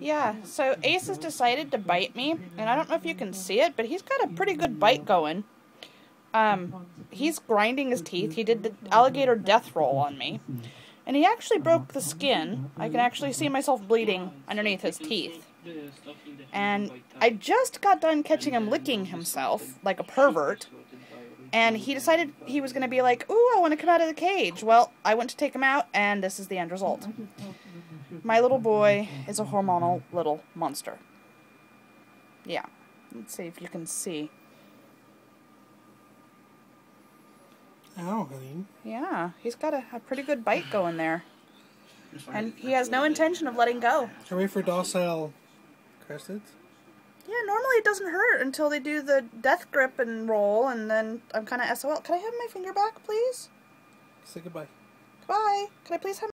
Yeah, so Ace has decided to bite me, and I don't know if you can see it, but he's got a pretty good bite going. He's grinding his teeth. He did the alligator death roll on me, and he actually broke the skin. I can actually see myself bleeding underneath his teeth. And I just got done catching him licking himself like a pervert, and he decided he was going to be like, ooh, I want to come out of the cage. Well, I went to take him out, and this is the end result. My little boy is a hormonal little monster. Yeah. Let's see if you can see. Ow, honey. Yeah, he's got a pretty good bite going there. And he has no intention of letting go. Are we for docile cresteds? Yeah, normally it doesn't hurt until they do the death grip and roll, and then I'm kind of SOL. Can I have my finger back, please? Say goodbye. Goodbye. Can I please have